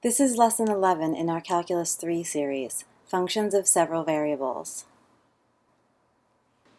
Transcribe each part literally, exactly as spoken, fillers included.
This is lesson eleven in our Calculus three series, Functions of Several Variables.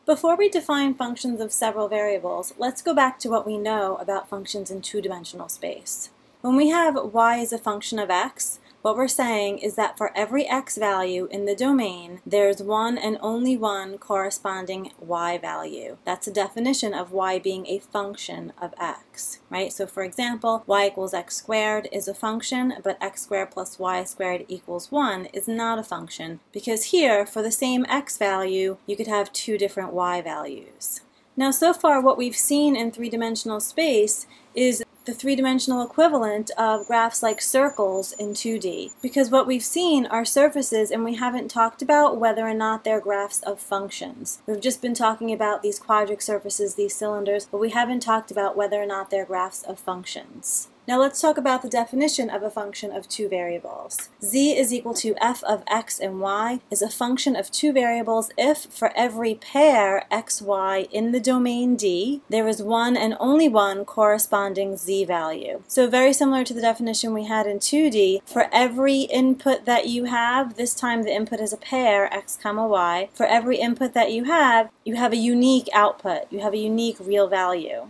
Before we define functions of several variables, let's go back to what we know about functions in two-dimensional space. When we have y is a function of x, what we're saying is that for every x value in the domain, there's one and only one corresponding y value. That's a definition of y being a function of x, right? So for example, y equals x squared is a function, but x squared plus y squared equals one is not a function, because here, for the same x value, you could have two different y values. Now, so far what we've seen in three-dimensional space is the three-dimensional equivalent of graphs like circles in two D, because what we've seen are surfaces, and we haven't talked about whether or not they're graphs of functions. We've just been talking about these quadric surfaces, these cylinders, but we haven't talked about whether or not they're graphs of functions. Now let's talk about the definition of a function of two variables. Z is equal to f of x and y is a function of two variables if, for every pair x, y in the domain D, there is one and only one corresponding z value. So very similar to the definition we had in two D, for every input that you have, this time the input is a pair, x comma y, for every input that you have, you have a unique output, you have a unique real value.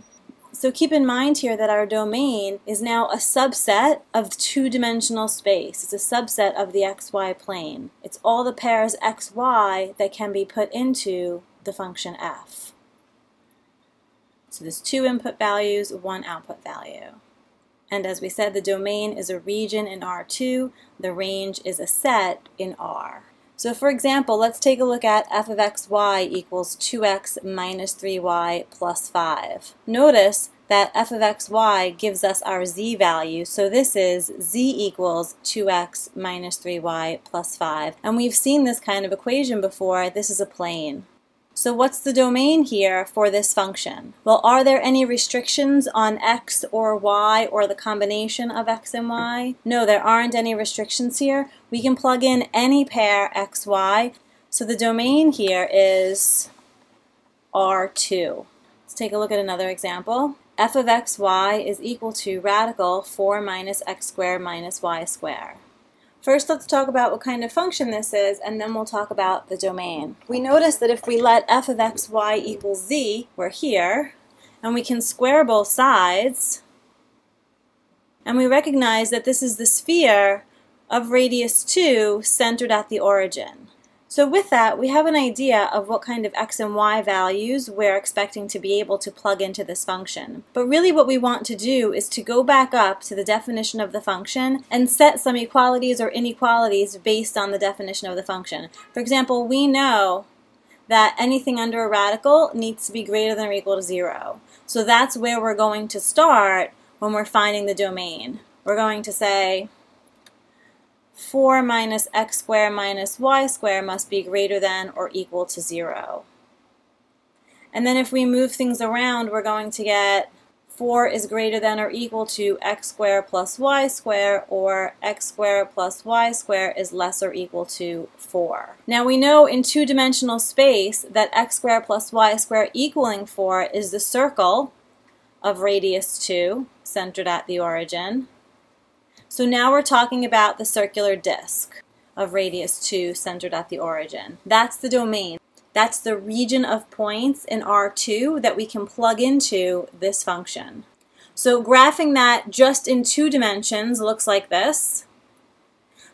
So keep in mind here that our domain is now a subset of two-dimensional space. It's a subset of the xy plane. It's all the pairs xy that can be put into the function f. So there's two input values, one output value. And as we said, the domain is a region in R two. The range is a set in R. So for example, let's take a look at f of xy equals two x minus three y plus five. Notice that f of xy gives us our z value, so this is z equals two x minus three y plus five. And we've seen this kind of equation before. This is a plane. So what's the domain here for this function? Well, are there any restrictions on x or y or the combination of x and y? No, there aren't any restrictions here. We can plug in any pair x, y. So the domain here is R two. Let's take a look at another example. F of x, y is equal to radical four minus x squared minus y squared. First, let's talk about what kind of function this is, and then we'll talk about the domain. We notice that if we let f of x, y equals z, we're here, and we can square both sides, and we recognize that this is the sphere of radius two centered at the origin. So with that, we have an idea of what kind of x and y values we're expecting to be able to plug into this function. But really what we want to do is to go back up to the definition of the function and set some equalities or inequalities based on the definition of the function. For example, we know that anything under a radical needs to be greater than or equal to zero. So that's where we're going to start when we're finding the domain. We're going to say four minus x squared minus y squared must be greater than or equal to zero. And then if we move things around, we're going to get four is greater than or equal to x squared plus y squared, or x squared plus y squared is less or equal to four. Now we know in two-dimensional space that x squared plus y squared equaling four is the circle of radius two centered at the origin. So now we're talking about the circular disk of radius two centered at the origin. That's the domain. That's the region of points in R two that we can plug into this function. So graphing that just in two dimensions looks like this,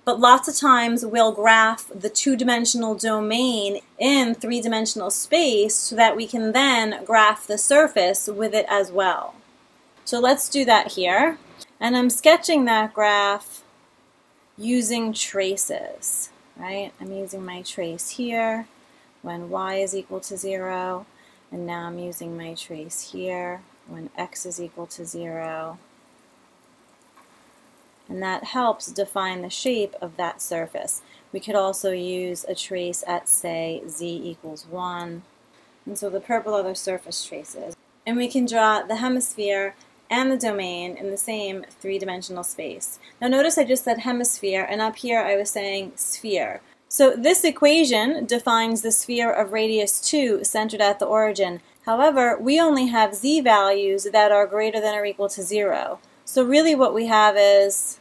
but lots of times we'll graph the two-dimensional domain in three-dimensional space so that we can then graph the surface with it as well. So let's do that here. And I'm sketching that graph using traces, right? I'm using my trace here when y is equal to zero, and now I'm using my trace here when x is equal to zero. And that helps define the shape of that surface. We could also use a trace at, say, z equals one. And so the purple are the surface traces. And we can draw the hemisphere and the domain in the same three-dimensional space. Now notice I just said hemisphere, and up here I was saying sphere. So this equation defines the sphere of radius two centered at the origin. However, we only have z values that are greater than or equal to zero. So really what we have is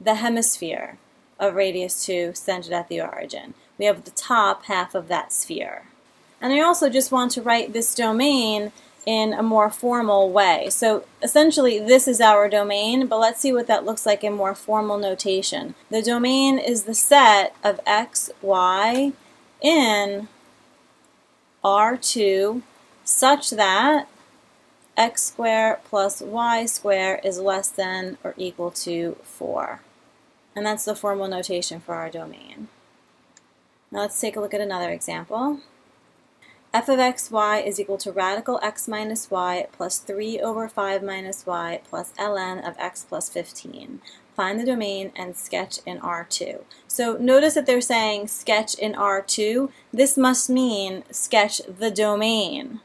the hemisphere of radius two centered at the origin. We have the top half of that sphere. And I also just want to write this domain in a more formal way. So essentially this is our domain, but let's see what that looks like in more formal notation. The domain is the set of x, y in R two such that x squared plus y squared is less than or equal to four. And that's the formal notation for our domain. Now let's take a look at another example. F of xy is equal to radical x minus y plus three over five minus y plus ln of x plus fifteen. Find the domain and sketch in R two. So notice that they're saying sketch in R two. This must mean sketch the domain,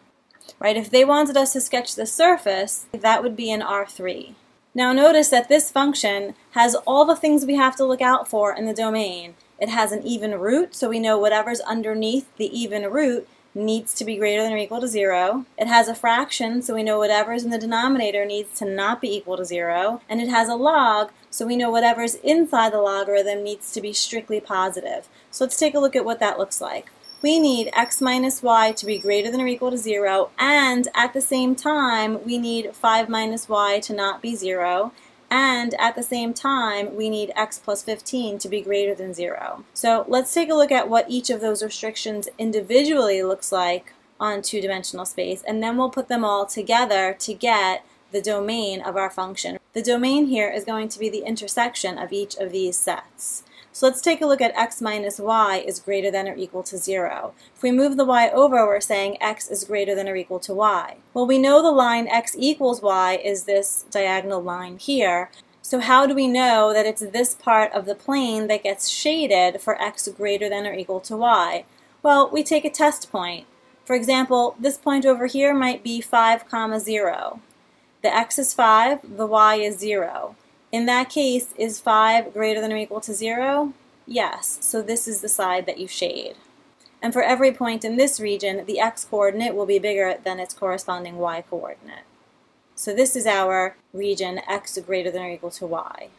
right? If they wanted us to sketch the surface, that would be in R three. Now notice that this function has all the things we have to look out for in the domain. It has an even root, so we know whatever's underneath the even root needs to be greater than or equal to zero. It has a fraction, so we know whatever's in the denominator needs to not be equal to zero. And it has a log, so we know whatever's inside the logarithm needs to be strictly positive. So let's take a look at what that looks like. We need x minus y to be greater than or equal to zero, and at the same time, we need five minus y to not be zero. And at the same time, we need x plus fifteen to be greater than zero. So let's take a look at what each of those restrictions individually looks like on two-dimensional space, and then we'll put them all together to get the domain of our function. The domain here is going to be the intersection of each of these sets. So let's take a look at x minus y is greater than or equal to zero. If we move the y over, we're saying x is greater than or equal to y. Well, we know the line x equals y is this diagonal line here. So how do we know that it's this part of the plane that gets shaded for x greater than or equal to y? Well, we take a test point. For example, this point over here might be five comma zero. The x is five, the y is zero. In that case, is five greater than or equal to zero? Yes, so this is the side that you shade. And for every point in this region, the x-coordinate will be bigger than its corresponding y-coordinate. So this is our region x greater than or equal to y.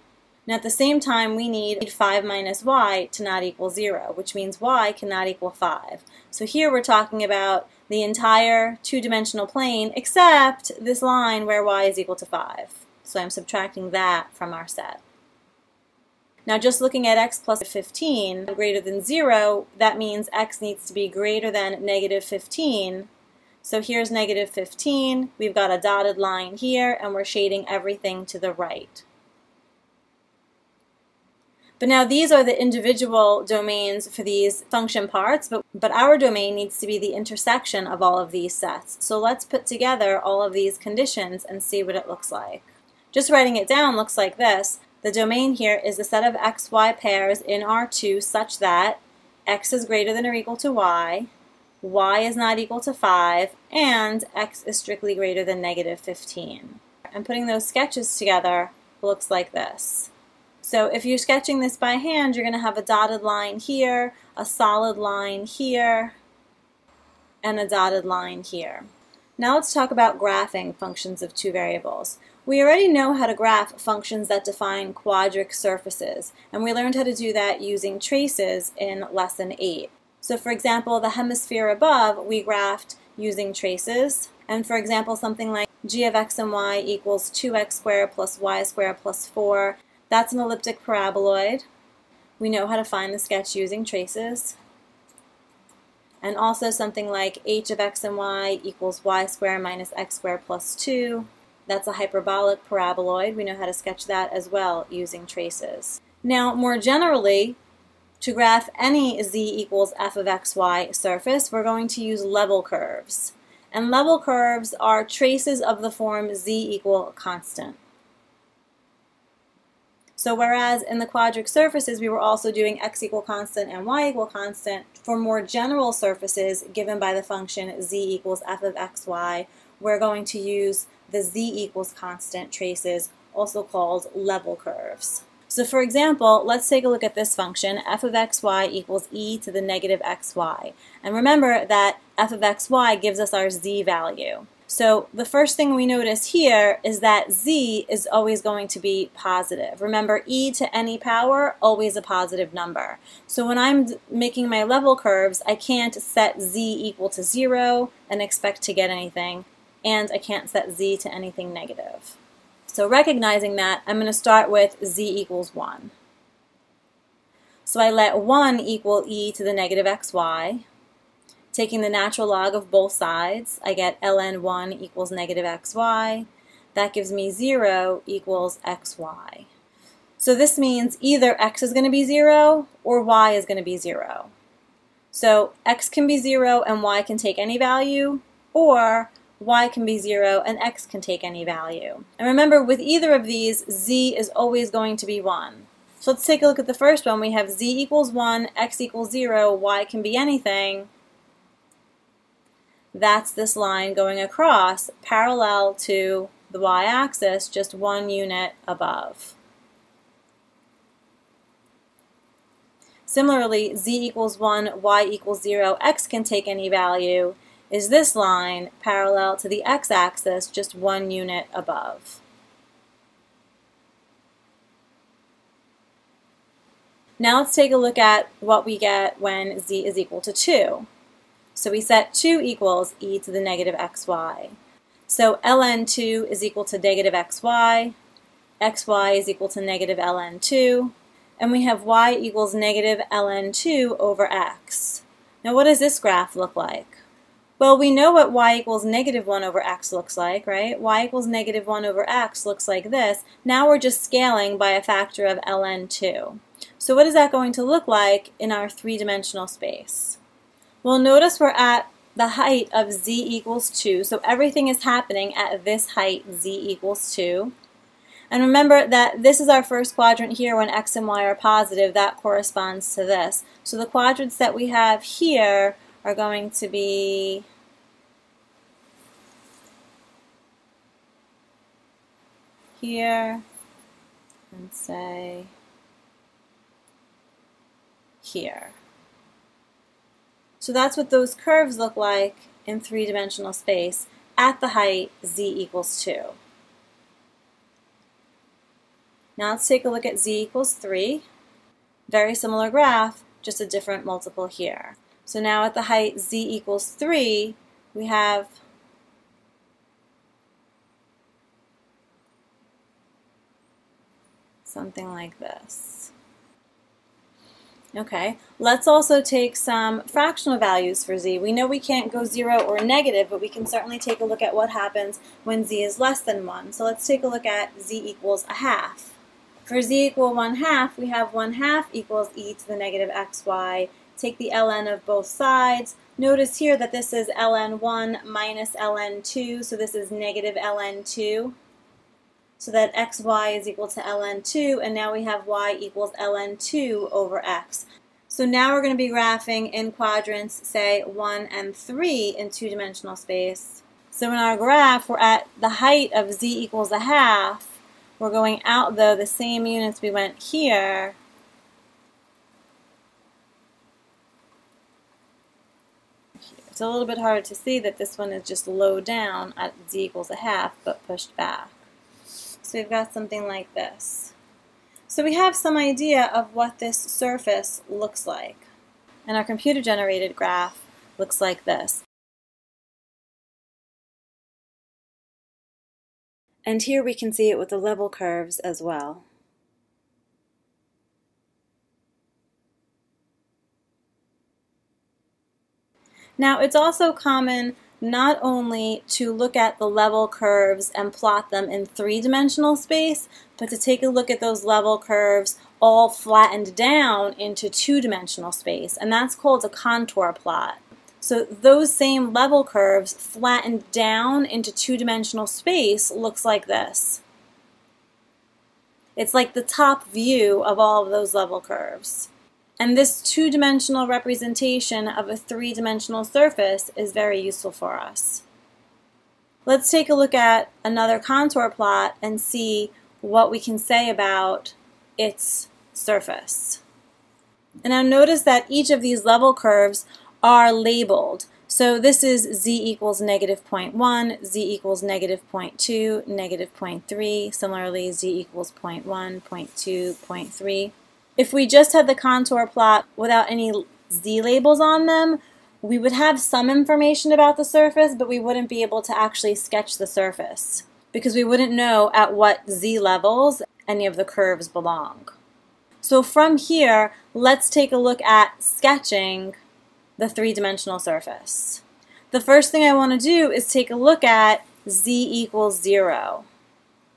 And at the same time, we need five minus y to not equal zero, which means y cannot equal five. So here we're talking about the entire two-dimensional plane, except this line where y is equal to five. So I'm subtracting that from our set. Now just looking at x plus fifteen greater than zero, that means x needs to be greater than negative fifteen. So here's negative fifteen, we've got a dotted line here, and we're shading everything to the right. But now these are the individual domains for these function parts, but, but our domain needs to be the intersection of all of these sets. So let's put together all of these conditions and see what it looks like. Just writing it down looks like this. The domain here is the set of x y pairs in R two such that x is greater than or equal to y, y is not equal to five, and x is strictly greater than negative fifteen. And putting those sketches together looks like this. So if you're sketching this by hand, you're going to have a dotted line here, a solid line here, and a dotted line here. Now let's talk about graphing functions of two variables. We already know how to graph functions that define quadric surfaces, and we learned how to do that using traces in lesson eight. So for example, the hemisphere above we graphed using traces, and for example something like g of x and y equals two x squared plus y squared plus four. That's an elliptic paraboloid. We know how to find the sketch using traces. And also something like h of x and y equals y squared minus x squared plus two. That's a hyperbolic paraboloid. We know how to sketch that as well using traces. Now, more generally, to graph any z equals f of xy surface, we're going to use level curves. And level curves are traces of the form z equal constant. So whereas in the quadric surfaces we were also doing x equal constant and y equal constant, for more general surfaces given by the function z equals f of xy, we're going to use the z equals constant traces, also called level curves. So for example, let's take a look at this function, f of xy equals e to the negative xy. And remember that f of xy gives us our z value. So the first thing we notice here is that z is always going to be positive. Remember, e to any power, always a positive number. So when I'm making my level curves, I can't set z equal to zero and expect to get anything, and I can't set z to anything negative. So recognizing that, I'm going to start with z equals one. So I let one equal e to the negative xy. Taking the natural log of both sides, I get ln one equals negative xy. That gives me zero equals xy. So this means either x is going to be zero or y is going to be zero. So x can be zero and y can take any value, or y can be zero and x can take any value. And remember, with either of these, z is always going to be one. So let's take a look at the first one. We have z equals one, x equals zero, y can be anything. That's this line going across, parallel to the y-axis, just one unit above. Similarly, z equals one, y equals zero, x can take any value, is this line parallel to the x-axis, just one unit above. Now let's take a look at what we get when z is equal to two. So we set two equals e to the negative xy. So ln two is equal to negative xy, xy is equal to negative ln two, and we have y equals negative ln two over x. Now what does this graph look like? Well, we know what y equals negative one over x looks like, right? Y equals negative one over x looks like this. Now we're just scaling by a factor of ln two. So what is that going to look like in our three-dimensional space? Well, notice we're at the height of z equals two, so everything is happening at this height, z equals two. And remember that this is our first quadrant here. When x and y are positive, that corresponds to this. So the quadrants that we have here are going to be here and say here. So that's what those curves look like in three-dimensional space at the height z equals two. Now let's take a look at z equals three. Very similar graph, just a different multiple here. So now at the height z equals three, we have something like this. Okay, let's also take some fractional values for z. We know we can't go zero or negative, but we can certainly take a look at what happens when z is less than one. So let's take a look at z equals a half. For z equal one half, we have one half equals e to the negative xy. Take the ln of both sides. Notice here that this is ln one minus ln two, so this is negative ln two. So that xy is equal to ln two, and now we have y equals ln two over x. So now we're going to be graphing in quadrants, say, one and three in two-dimensional space. So in our graph, we're at the height of z equals a half. We're going out, though, the same units we went here. It's a little bit hard to see that this one is just low down at z equals a half, but pushed back. So we've got something like this. So we have some idea of what this surface looks like. And our computer-generated graph looks like this. And here we can see it with the level curves as well. Now, it's also common not only to look at the level curves and plot them in three-dimensional space, but to take a look at those level curves all flattened down into two-dimensional space, and that's called a contour plot. So those same level curves flattened down into two-dimensional space looks like this. It's like the top view of all of those level curves. And this two-dimensional representation of a three-dimensional surface is very useful for us. Let's take a look at another contour plot and see what we can say about its surface. And now notice that each of these level curves are labeled. So this is z equals negative zero point one, z equals negative zero point two, negative zero point three, similarly z equals zero point one, zero point two, zero point three. If we just had the contour plot without any z labels on them, we would have some information about the surface, but we wouldn't be able to actually sketch the surface because we wouldn't know at what z levels any of the curves belong. So from here, let's take a look at sketching the three-dimensional surface. The first thing I want to do is take a look at z equals zero.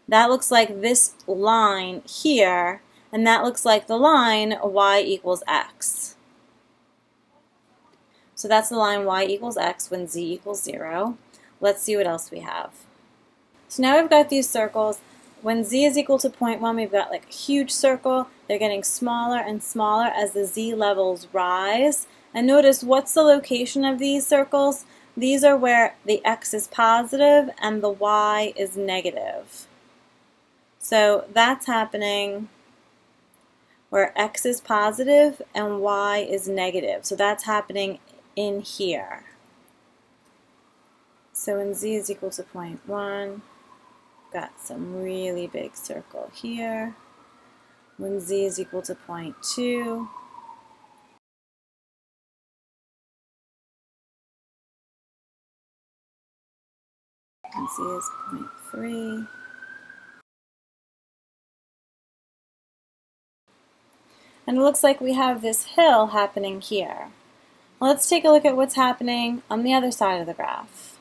That looks like this line here, and that looks like the line y equals x. So that's the line y equals x when z equals zero. Let's see what else we have. So now we've got these circles. When z is equal to zero point one, we've got like a huge circle. They're getting smaller and smaller as the z levels rise. And notice, what's the location of these circles? These are where the x is positive and the y is negative. So that's happening where x is positive and y is negative. So that's happening in here. So when z is equal to zero point one, got some really big circle here. When z is equal to zero point two, and z is zero point three. And it looks like we have this hill happening here. Let's take a look at what's happening on the other side of the graph.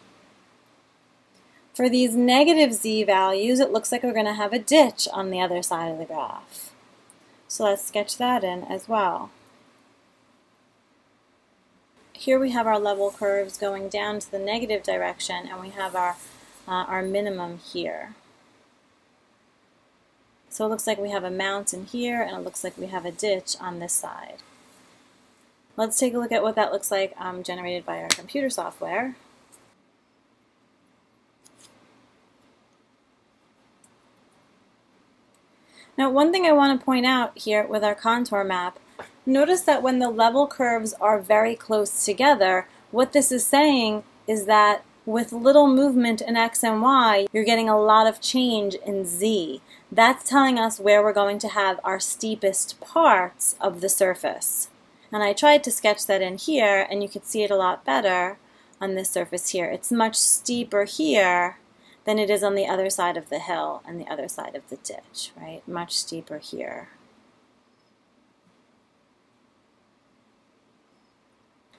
For these negative z values, it looks like we're going to have a ditch on the other side of the graph. So let's sketch that in as well. Here we have our level curves going down to the negative direction, and we have our, uh, our minimum here. So it looks like we have a mountain here, and it looks like we have a ditch on this side. Let's take a look at what that looks like um, generated by our computer software. Now, one thing I want to point out here with our contour map, notice that when the level curves are very close together, what this is saying is that with little movement in x and y, you're getting a lot of change in z. That's telling us where we're going to have our steepest parts of the surface. And I tried to sketch that in here, and you can see it a lot better on this surface here. It's much steeper here than it is on the other side of the hill and the other side of the ditch, right? Much steeper here.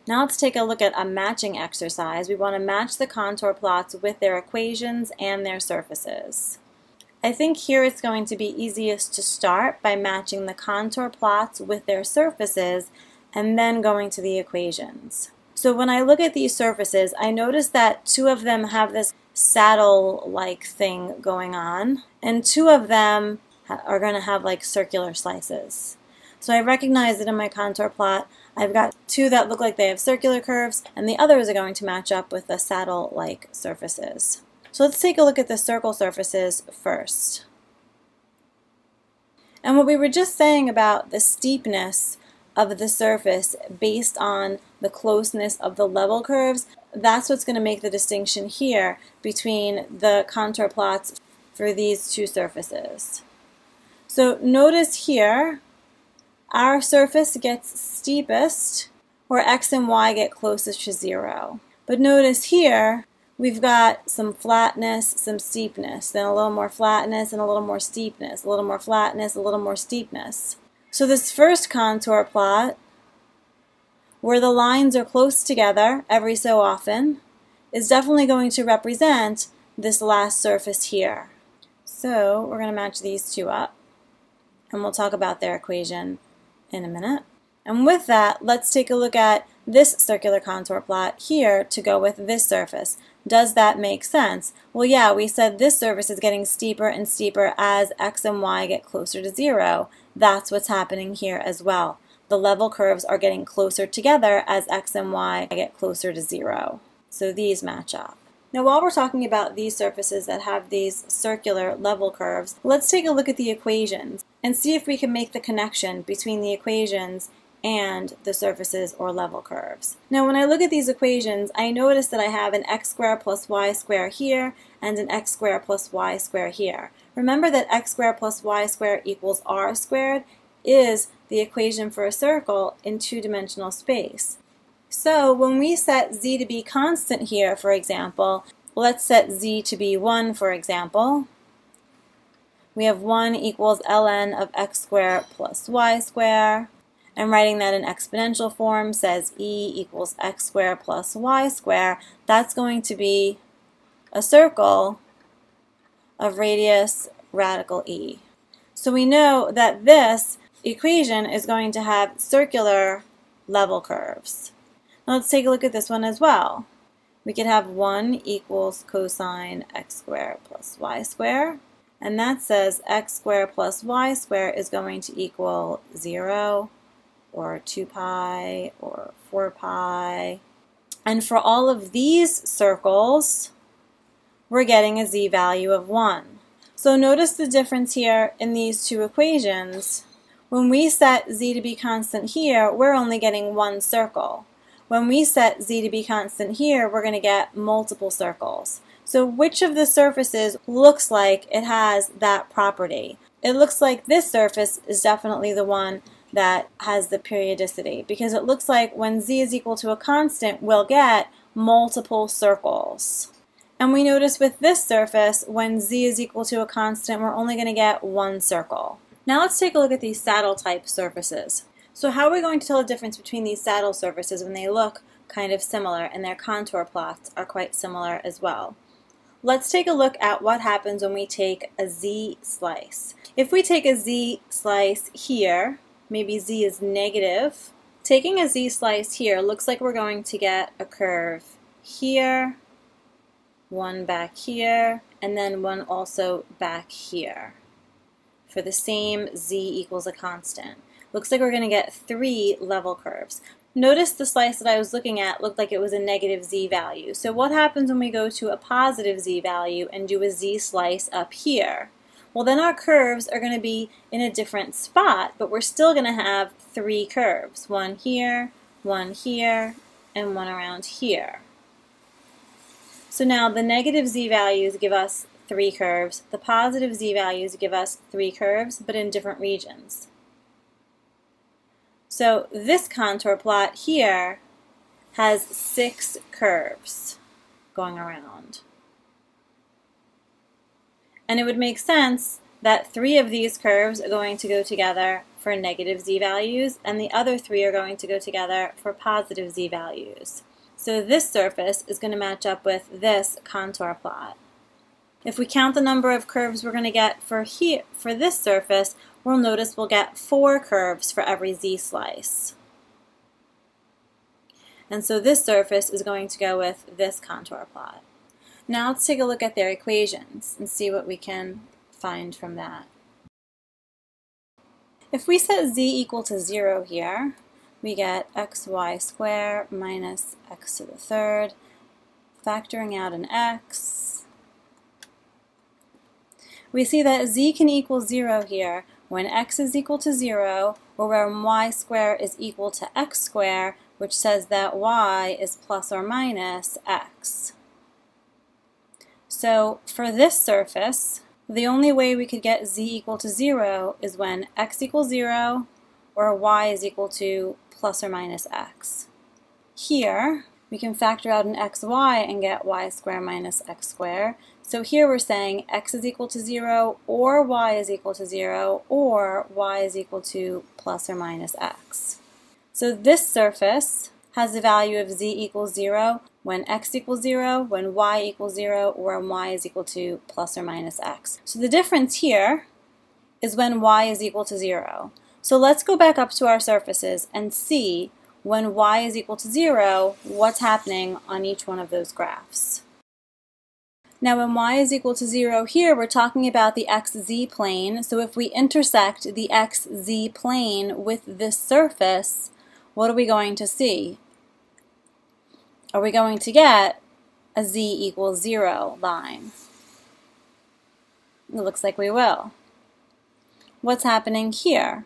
Now let's take a look at a matching exercise. We want to match the contour plots with their equations and their surfaces. I think here it's going to be easiest to start by matching the contour plots with their surfaces and then going to the equations. So when I look at these surfaces, I notice that two of them have this saddle-like thing going on, and two of them are going to have like circular slices. So I recognize that in my contour plot, I've got two that look like they have circular curves, and the others are going to match up with the saddle-like surfaces. So let's take a look at the circle surfaces first. And what we were just saying about the steepness of the surface based on the closeness of the level curves, that's what's going to make the distinction here between the contour plots for these two surfaces. So notice here, our surface gets steepest where x and y get closest to zero. But notice here, we've got some flatness, some steepness, then a little more flatness and a little more steepness, a little more flatness, a little more steepness. So this first contour plot, where the lines are close together every so often, is definitely going to represent this last surface here. So we're going to match these two up, and we'll talk about their equation in a minute. And with that, let's take a look at this circular contour plot here to go with this surface. Does that make sense? Well, yeah, we said this surface is getting steeper and steeper as x and y get closer to zero. That's what's happening here as well. The level curves are getting closer together as x and y get closer to zero. So these match up. Now, while we're talking about these surfaces that have these circular level curves, let's take a look at the equations and see if we can make the connection between the equations and the surfaces or level curves. Now when I look at these equations, I notice that I have an x squared plus y squared here and an x squared plus y squared here. Remember that x squared plus y squared equals r squared is the equation for a circle in two-dimensional space. So when we set z to be constant here, for example, let's set z to be one, for example. We have one equals ln of x squared plus y squared. And writing that in exponential form says e equals x squared plus y squared. That's going to be a circle of radius radical e. So we know that this equation is going to have circular level curves. Now let's take a look at this one as well. We could have one equals cosine x squared plus y squared. And that says x squared plus y squared is going to equal zero, or two pi, or four pi. And for all of these circles, we're getting a z value of one. So notice the difference here in these two equations. When we set z to be constant here, we're only getting one circle. When we set z to be constant here, we're going to get multiple circles. So which of the surfaces looks like it has that property? It looks like this surface is definitely the one that has the periodicity, because it looks like when z is equal to a constant, we'll get multiple circles. And we notice with this surface, when z is equal to a constant, we're only going to get one circle. Now let's take a look at these saddle type surfaces. So how are we going to tell the difference between these saddle surfaces when they look kind of similar and their contour plots are quite similar as well? Let's take a look at what happens when we take a z slice. If we take a z slice here, maybe z is negative, taking a z slice here looks like we're going to get a curve here, one back here, and then one also back here for the same z equals a constant. Looks like we're going to get three level curves. Notice the slice that I was looking at looked like it was a negative z value. So what happens when we go to a positive z value and do a z slice up here? Well, then our curves are going to be in a different spot, but we're still going to have three curves. One here, one here, and one around here. So now the negative z values give us three curves. The positive z values give us three curves, but in different regions. So this contour plot here has six curves going around. And it would make sense that three of these curves are going to go together for negative z values, and the other three are going to go together for positive z values. So this surface is going to match up with this contour plot. If we count the number of curves we're going to get for here, for this surface, we'll notice we'll get four curves for every z slice. And so this surface is going to go with this contour plot. Now let's take a look at their equations and see what we can find from that. If we set z equal to zero here, we get xy squared minus x to the third, factoring out an x. We see that z can equal zero here when x is equal to zero, or when y squared is equal to x squared, which says that y is plus or minus x. So for this surface, the only way we could get z equal to zero is when x equals zero, or y is equal to plus or minus x. Here, we can factor out an xy and get y squared minus x squared. So here we're saying x is equal to zero, or y is equal to zero, or y is equal to plus or minus x. So this surface has a value of z equals zero when x equals zero, when y equals zero, or when y is equal to plus or minus x. So the difference here is when y is equal to zero. So let's go back up to our surfaces and see when y is equal to zero, what's happening on each one of those graphs. Now when y is equal to zero here, we're talking about the xz plane, so if we intersect the xz plane with this surface, what are we going to see? Are we going to get a z equals zero line? It looks like we will. What's happening here?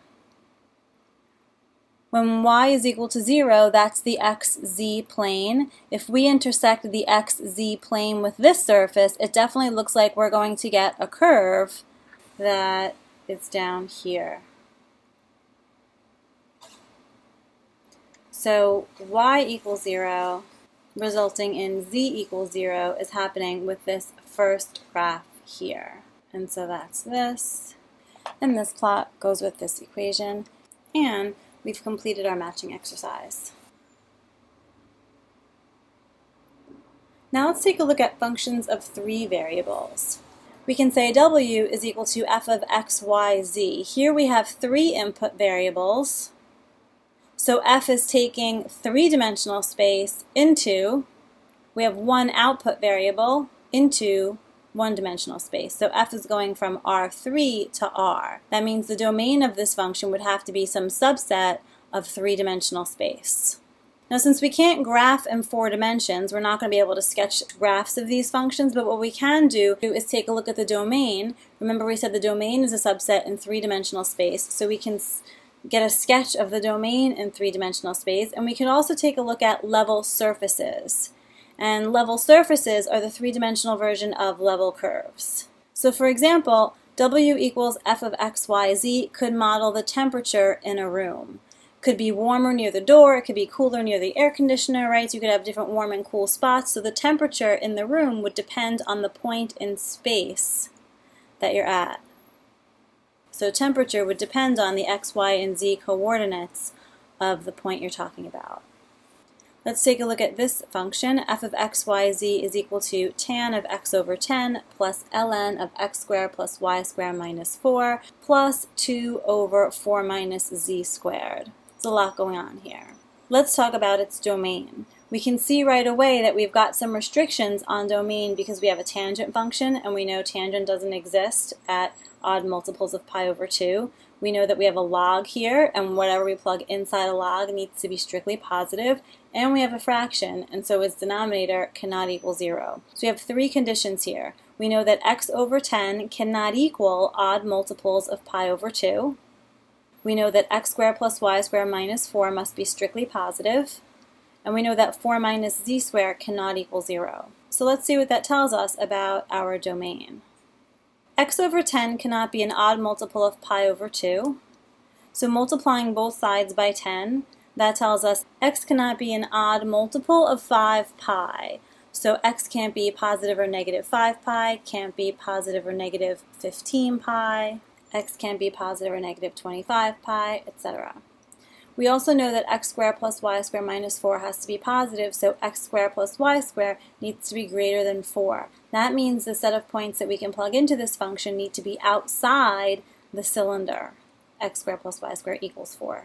When y is equal to zero, that's the xz plane. If we intersect the xz plane with this surface, it definitely looks like we're going to get a curve that is down here. So y equals zero, resulting in z equals zero, is happening with this first graph here. And so that's this. And this plot goes with this equation. And we've completed our matching exercise. Now let's take a look at functions of three variables. We can say w is equal to f of x, y, z. Here we have three input variables. So f is taking three-dimensional space into, we have one output variable, into one-dimensional space. So f is going from R three to R. That means the domain of this function would have to be some subset of three-dimensional space. Now, since we can't graph in four dimensions, we're not going to be able to sketch graphs of these functions, but what we can do is take a look at the domain. Remember, we said the domain is a subset in three-dimensional space, so we can get a sketch of the domain in three-dimensional space, and we can also take a look at level surfaces. And level surfaces are the three-dimensional version of level curves. So for example, w equals f of x, y, z could model the temperature in a room. It could be warmer near the door, it could be cooler near the air conditioner, right? So you could have different warm and cool spots, so the temperature in the room would depend on the point in space that you're at. So temperature would depend on the x, y, and z coordinates of the point you're talking about. Let's take a look at this function. F of x, y, z is equal to tan of x over ten plus ln of x squared plus y squared minus four plus two over four minus z squared. There's a lot going on here. Let's talk about its domain. We can see right away that we've got some restrictions on domain because we have a tangent function, and we know tangent doesn't exist at odd multiples of pi over two. We know that we have a log here, and whatever we plug inside a log needs to be strictly positive, and we have a fraction, and so its denominator cannot equal zero. So we have three conditions here. We know that x over ten cannot equal odd multiples of pi over two. We know that x squared plus y squared minus four must be strictly positive, and we know that four minus z squared cannot equal zero. So let's see what that tells us about our domain. X over ten cannot be an odd multiple of pi over two, so multiplying both sides by ten, that tells us x cannot be an odd multiple of five pi, so x can't be positive or negative five pi, can't be positive or negative fifteen pi, x can't be positive or negative twenty-five pi, et cetera. We also know that x squared plus y squared minus four has to be positive, so x squared plus y squared needs to be greater than four. That means the set of points that we can plug into this function need to be outside the cylinder. X squared plus y squared equals four.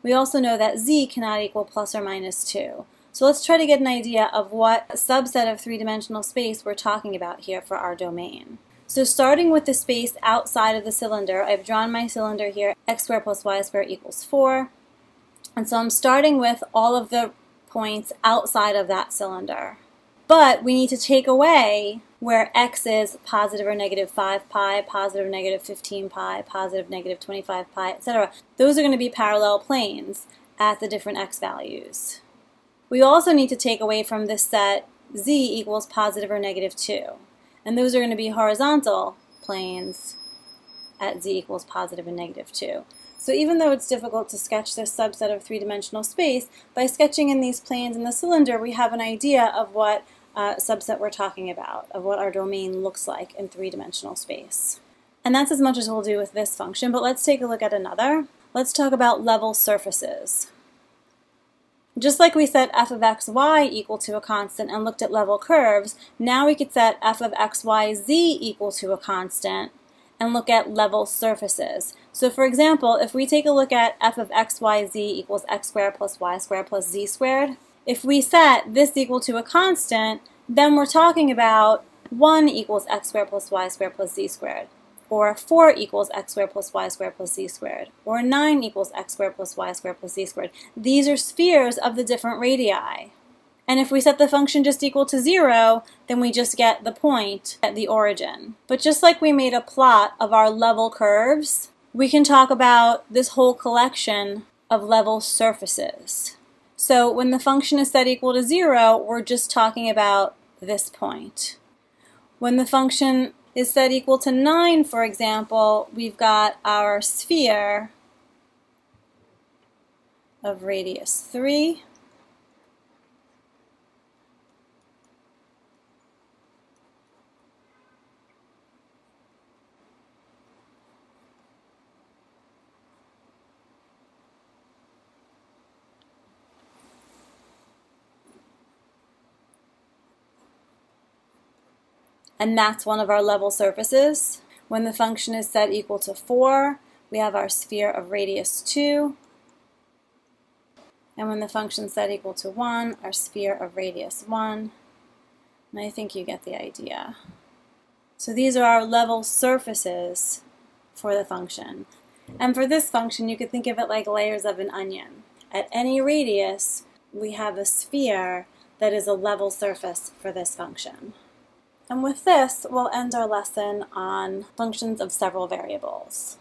We also know that z cannot equal plus or minus two. So let's try to get an idea of what subset of three-dimensional space we're talking about here for our domain. So starting with the space outside of the cylinder, I've drawn my cylinder here, x squared plus y squared equals four. And so I'm starting with all of the points outside of that cylinder. But we need to take away where x is positive or negative five pi, positive or negative fifteen pi, positive negative twenty-five pi, et cetera. Those are going to be parallel planes at the different x values. We also need to take away from this set z equals positive or negative two. And those are going to be horizontal planes at z equals positive and negative two. So even though it's difficult to sketch this subset of three-dimensional space, by sketching in these planes in the cylinder, we have an idea of what uh, subset we're talking about, of what our domain looks like in three-dimensional space. And that's as much as we'll do with this function, but let's take a look at another. Let's talk about level surfaces. Just like we set f of x, y equal to a constant and looked at level curves, now we could set f of x, y, z equal to a constant and look at level surfaces. So for example, if we take a look at f of x, y, z equals x squared plus y squared plus z squared, if we set this equal to a constant, then we're talking about one equals x squared plus y squared plus z squared, or four equals x squared plus y squared plus z squared, or nine equals x squared plus y squared plus z squared. These are spheres of the different radii. And if we set the function just equal to zero, then we just get the point at the origin. But just like we made a plot of our level curves, we can talk about this whole collection of level surfaces. So when the function is set equal to zero, we're just talking about this point. When the function is set equal to nine, for example, we've got our sphere of radius three. And that's one of our level surfaces. When the function is set equal to four, we have our sphere of radius two. And when the function is set equal to one, our sphere of radius one. And I think you get the idea. So these are our level surfaces for the function. And for this function, you could think of it like layers of an onion. At any radius, we have a sphere that is a level surface for this function. And with this, we'll end our lesson on functions of several variables.